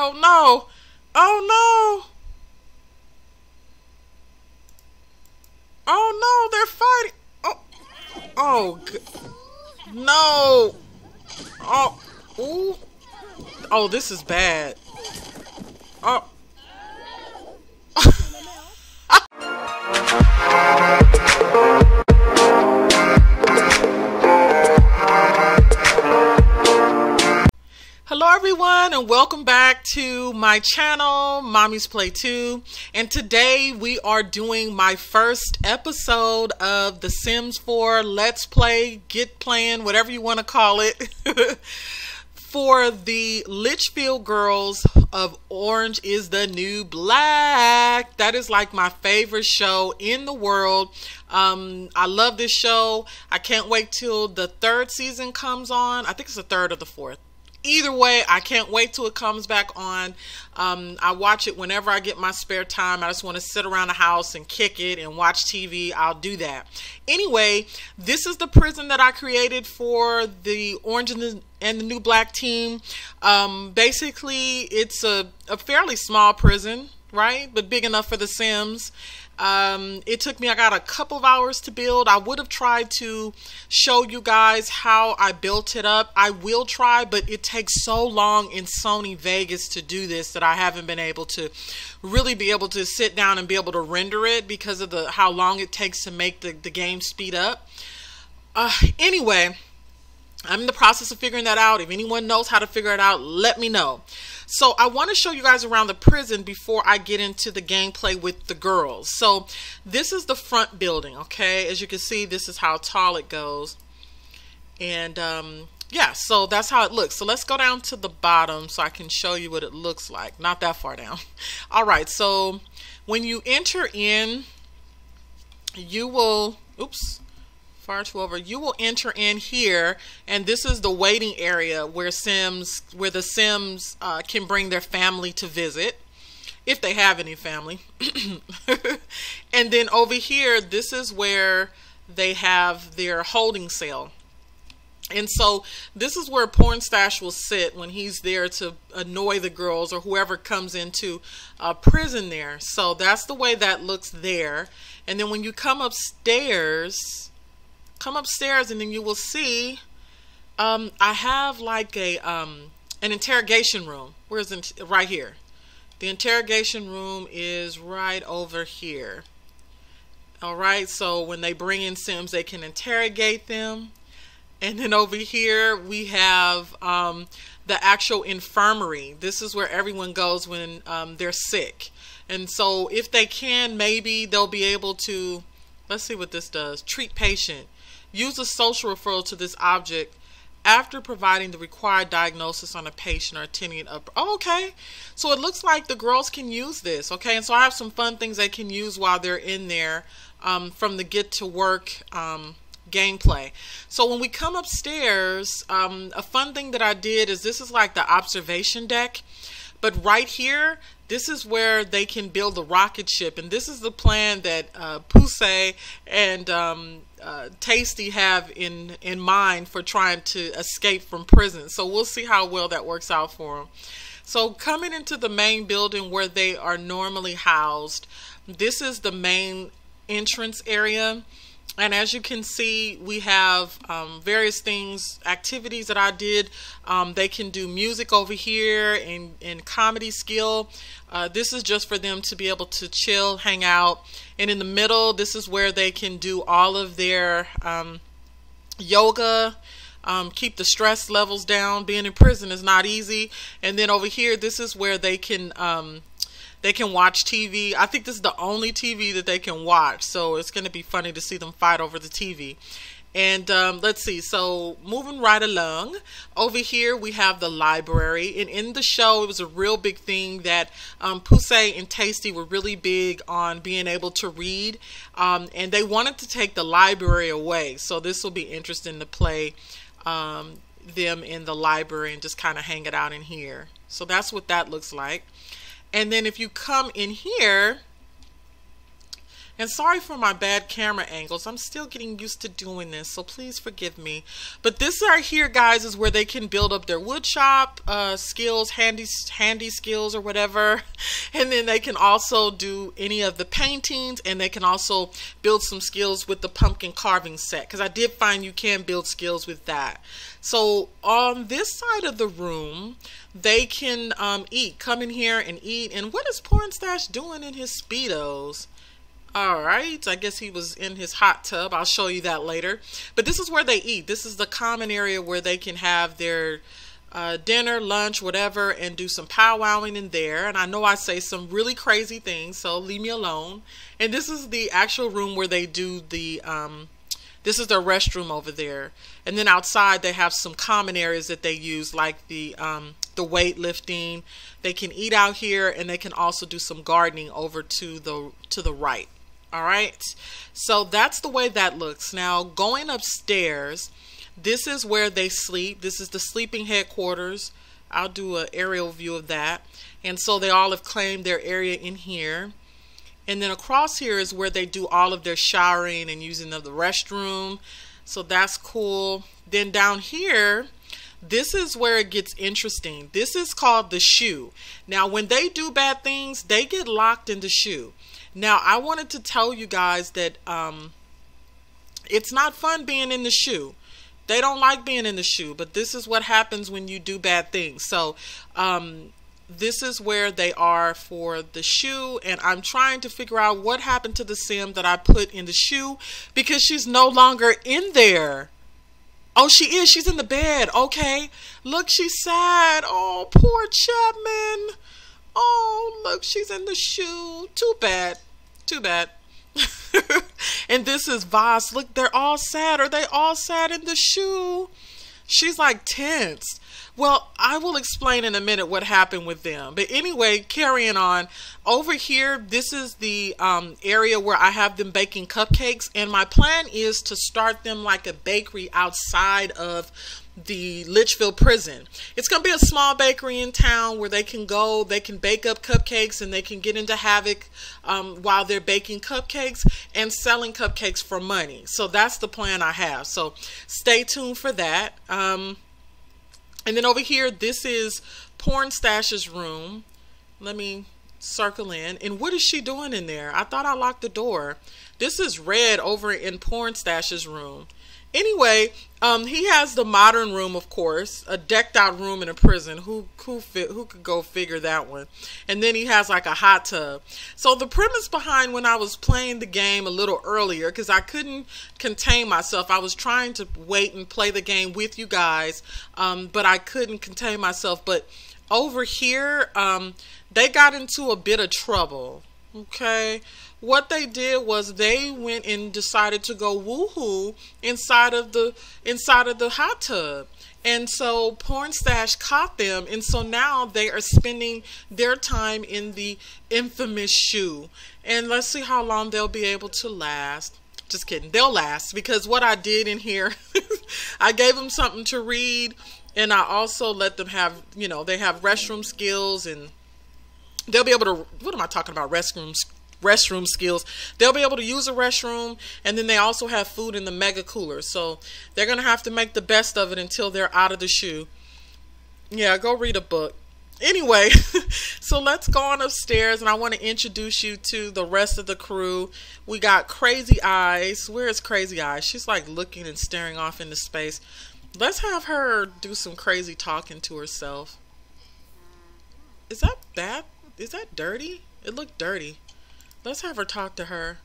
Oh no! Oh no! Oh no! They're fighting! Oh, no! Oh, ooh! Oh, this is bad. Oh. Hello everyone and welcome back to my channel, Mommy's Play 2, and today we are doing my first episode of The Sims 4 Let's Play, Get Playing, whatever you want to call it, for the Litchfield girls of Orange is the New Black. That is like my favorite show in the world. I love this show. I can't wait till the third season comes on. I think it's the third or the fourth. Either way, I can't wait till it comes back on. I watch it whenever I get my spare time. I just want to sit around the house and kick it and watch TV. I'll do that. Anyway, this is the prison that I created for the Orange and the New Black team. Basically, it's a fairly small prison, right? But big enough for the Sims. It took me, I got a couple of hours to build. I would have tried to show you guys how I built it up. I will try, but it takes so long in Sony Vegas to do this that I haven't been able to really be able to sit down and be able to render it because of the, how long it takes to make the game speed up. Anyway, I'm in the process of figuring that out. If anyone knows how to figure it out, let me know. So I want to show you guys around the prison before I get into the gameplay with the girls. So this is the front building, okay? As you can see, this is how tall it goes. And yeah, so that's how it looks. So let's go down to the bottom so I can show you what it looks like. Not that far down. All right, so when you enter in, you will, oops, you will enter in here, and this is the waiting area where the Sims can bring their family to visit, if they have any family. And then over here, this is where they have their holding cell. And so this is where Pornstache will sit when he's there to annoy the girls or whoever comes into prison there. So that's the way that looks there. And then when you come upstairs and then you will see I have like a an interrogation room. Where is it? Right here. The interrogation room is right over here. All right, so when they bring in Sims, they can interrogate them. And then over here we have the actual infirmary. This is where everyone goes when they're sick. And so if they can, maybe they'll be able to, let's see what this does. Treat patient. Use a social referral to this object after providing the required diagnosis on a patient or attending an up. Oh, okay. So it looks like the girls can use this. Okay. And so I have some fun things they can use while they're in there from the get to work gameplay. So when we come upstairs, a fun thing that I did is this is like the observation deck. But right here, this is where they can build the rocket ship. And this is the plan that Poussey and Taystee have in mind for trying to escape from prison. So we'll see how well that works out for them. So coming into the main building where they are normally housed, this is the main entrance area. And as you can see, we have various things, activities that I did. They can do music over here and comedy skill. This is just for them to be able to chill, hang out. And in the middle, this is where they can do all of their yoga, keep the stress levels down. Being in prison is not easy. And then over here, this is where they can watch TV. I think this is the only TV that they can watch. So it's going to be funny to see them fight over the TV. And let's see. So moving right along, over here we have the library. And in the show, it was a real big thing that Poussey and Taystee were really big on being able to read. And they wanted to take the library away. So this will be interesting to play them in the library and just kind of hang it out in here. So that's what that looks like. And then if you come in here, And sorry for my bad camera angles. I'm still getting used to doing this, so please forgive me. But this right here, guys, is where they can build up their wood shop skills, handy skills or whatever. And then they can also do any of the paintings, and they can also build some skills with the pumpkin carving set, because I did find you can build skills with that. So on this side of the room, they can eat, come in here and eat. And what is Pornstache doing in his Speedos? All right, I guess he was in his hot tub. I'll show you that later. But this is where they eat. This is the common area where they can have their dinner, lunch, whatever, and do some powwowing in there. And I know I say some really crazy things, so leave me alone. And this is the actual room where they do the this is their restroom over there. And then outside they have some common areas that they use, like the weightlifting. They can eat out here, and they can also do some gardening over to the right. All right, so that's the way that looks. Now going upstairs, this is where they sleep. This is the sleeping headquarters. I'll do an aerial view of that. And so they all have claimed their area in here. And then across here is where they do all of their showering and using of the restroom. So that's cool. Then down here, this is where it gets interesting. This is called the shoe. Now, when they do bad things, they get locked in the shoe. Now, I wanted to tell you guys that it's not fun being in the shoe. They don't like being in the shoe, but this is what happens when you do bad things. So, this is where they are for the shoe, and I'm trying to figure out what happened to the Sim that I put in the shoe, because she's no longer in there. Oh, she is. She's in the bed. Okay. Look, she's sad. Oh, poor Chapman. Oh, look, she's in the shoe. Too bad. Too bad. And this is Voss. Look, they're all sad. Are they all sad in the shoe? She's like tense. Well, I will explain in a minute what happened with them. But anyway, carrying on. Over here, this is the area where I have them baking cupcakes. And my plan is to start them like a bakery outside of the Litchfield prison. It's going to be a small bakery in town where they can go, they can bake up cupcakes, and they can get into havoc while they're baking cupcakes and selling cupcakes for money. So that's the plan I have. So stay tuned for that. And then over here, this is Pornstache's room. Let me circle in. And what is she doing in there? I thought I locked the door. This is Red over in Pornstache's room. Anyway, he has the modern room, of course, a decked out room in a prison. Who could go figure that one? And then he has like a hot tub. So the premise behind when I was playing the game a little earlier, because I couldn't contain myself, I was trying to wait and play the game with you guys, but I couldn't contain myself. But over here, they got into a bit of trouble. Okay, what they did was they went and decided to go woohoo inside of the hot tub, and so Pornstache caught them, and so now they are spending their time in the infamous shoe. And let's see how long they'll be able to last. Just kidding, they'll last, because what I did in here, I gave them something to read, and I also let them have, you know, they have restroom skills, and they'll be able to, what am I talking about? Restroom skills. They'll be able to use a restroom, and then they also have food in the mega cooler. So they're going to have to make the best of it until they're out of the shoe. Yeah, go read a book. Anyway, so let's go on upstairs, and I want to introduce you to the rest of the crew. We got Crazy Eyes. Where is Crazy Eyes? She's like looking and staring off into space. Let's have her do some crazy talking to herself. Is that bad? Is that dirty? It looked dirty. Let's have her talk to her.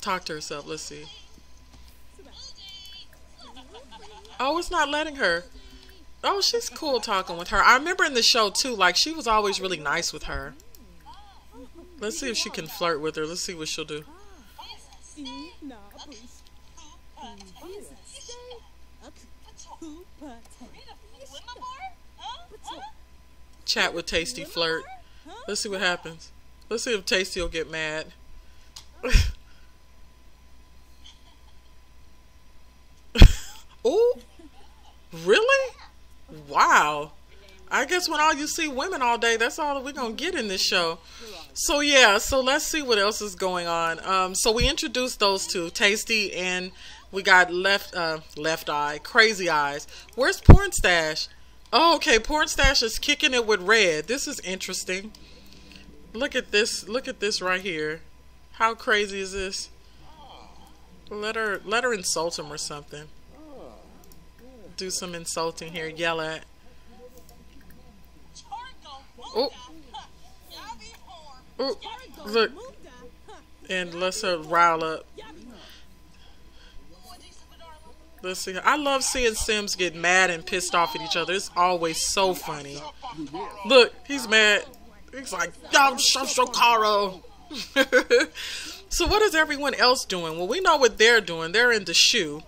Talk to herself. Let's see. Oh, it's not letting her. Oh, she's cool talking with her. I remember in the show too, like she was always really nice with her. Let's see if she can flirt with her. Let's see what she'll do. Chat with Taystee, flirt. Let's see what happens. Let's see if Taystee will get mad. Oh, really? Wow. I guess when all you see women all day, that's all that we're going to get in this show. So yeah, so let's see what else is going on. So we introduced those two, Taystee, and we got left eye, Crazy Eyes. Where's Pornstache? Oh, okay, Pornstache is kicking it with Red. This is interesting. Look at this right here. How crazy is this? Let her insult him or something. Do some insulting here, yell at. Oh. Ooh, look, and let's her rile up. Let's see. I love seeing Sims get mad and pissed off at each other. It's always so funny. Look, he's mad. He's like, "Yo, so caro." So what is everyone else doing? Well, we know what they're doing. They're in the shoe,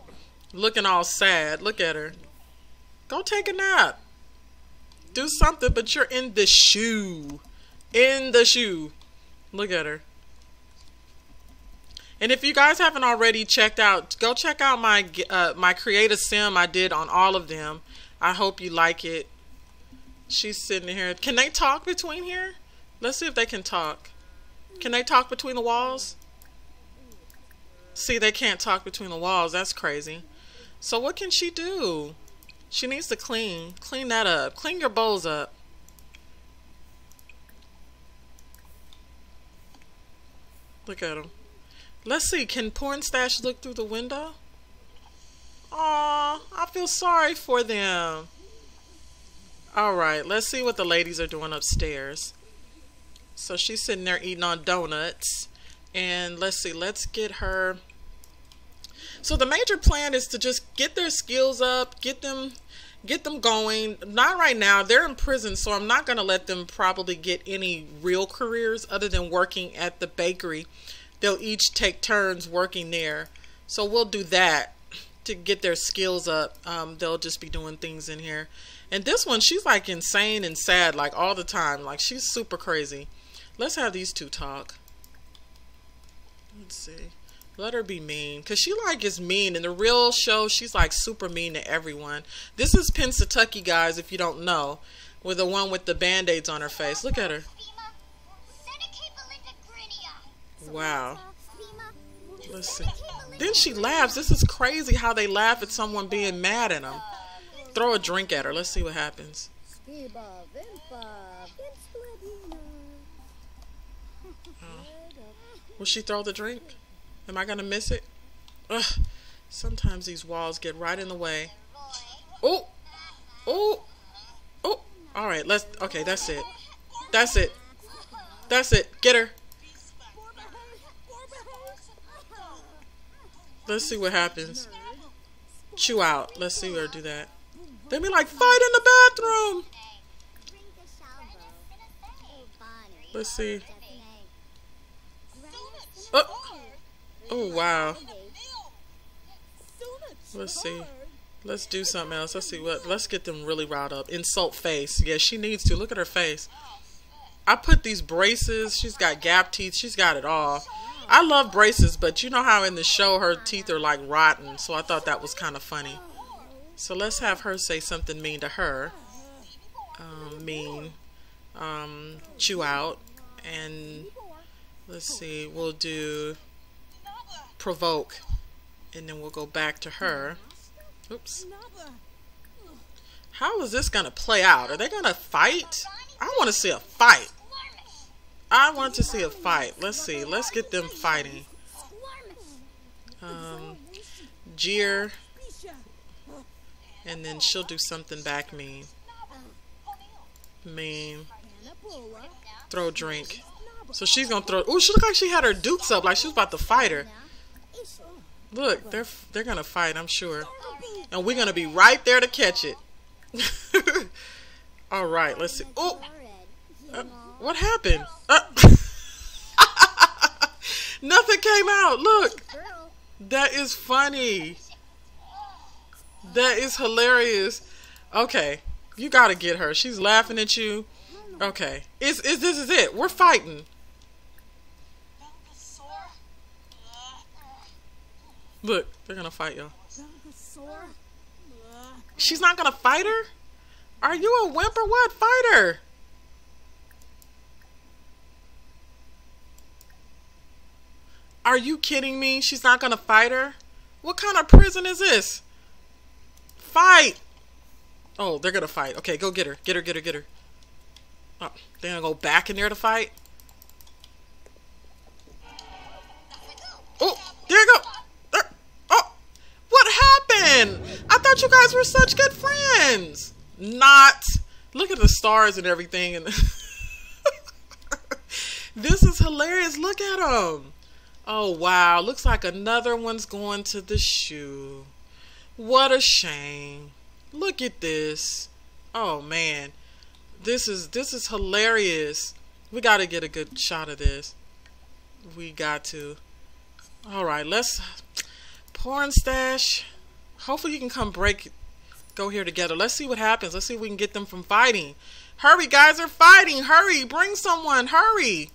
looking all sad. Look at her. Go take a nap. Do something, but you're in the shoe. In the shoe. Look at her. And if you guys haven't already checked out, go check out my my create a sim I did on all of them. I hope you like it. She's sitting here. Can they talk between here? Let's see if they can talk. Can they talk between the walls? See, they can't talk between the walls. That's crazy. So what can she do? She needs to clean. Clean that up. Clean your bowls up. Look at him. Let's see. Can Pornstache look through the window? Aw, I feel sorry for them. All right. Let's see what the ladies are doing upstairs. So she's sitting there eating on donuts. And let's see. Let's get her. So the major plan is to just get their skills up, get them going. Not right now. They're in prison, so I'm not going to let them probably get any real careers other than working at the bakery. They'll each take turns working there. So we'll do that to get their skills up. They'll just be doing things in here. And this one, she's like insane and sad like all the time. Like she's super crazy. Let's have these two talk. Let's see. Let her be mean, because she like is mean. In the real show, she's like super mean to everyone. This is Pennsatucky, guys, if you don't know, with the one with the band-aids on her face. Look at her. Wow. Let's see. Then she laughs. This is crazy how they laugh at someone being mad at them. Throw a drink at her. Let's see what happens. Oh. Will she throw the drink? Am I going to miss it? Ugh. Sometimes these walls get right in the way. Oh! Oh! Oh! Alright, let's... Okay, that's it. That's it. That's it. Get her. Let's see what happens. Chew out. Let's see her do that. They be like, fight in the bathroom! Let's see. Oh! Oh, wow. Let's see. Let's do something else. Let's see what. Let's get them really riled up. Insult face. Yeah, she needs to. Look at her face. I put these braces. She's got gap teeth. She's got it all. I love braces, but you know how in the show her teeth are like rotten. So I thought that was kind of funny. So let's have her say something mean to her. Mean. Chew out. And let's see. We'll do... provoke, and then we'll go back to her. Oops. How is this gonna play out? Are they gonna fight? I want to see a fight. I want to see a fight. Let's see. Let's get them fighting. Jeer, and then she'll do something back mean. Mean. Throw drink. So she's gonna throw. Ooh, she looked like she had her dukes up, like she was about to fight her. Look, they're gonna fight, I'm sure, and we're gonna be right there to catch it. All right, let's see. Oh, what happened? Nothing came out. Look, that is funny. That is hilarious. Okay, you gotta get her. She's laughing at you. Okay, this is it. We're fighting. Look, they're gonna fight y'all. She's not gonna fight her? Are you a wimp or what? Fight her! Are you kidding me? She's not gonna fight her? What kind of prison is this? Fight! Oh, they're gonna fight. Okay, go get her. Get her, get her, get her. Oh, they're gonna go back in there to fight? Oh, there you go. There. Oh, what happened? I thought you guys were such good friends. Not. Look at the stars and everything. And this is hilarious. Look at them. Oh, wow. Looks like another one's going to the shoe. What a shame. Look at this. Oh, man. This is hilarious. We got to get a good shot of this. We got to. All right, let's Pornstache. Hopefully you can come go here together. Let's see what happens. Let's see if we can get them from fighting. Hurry, guys, they're fighting. Hurry, bring someone. Hurry.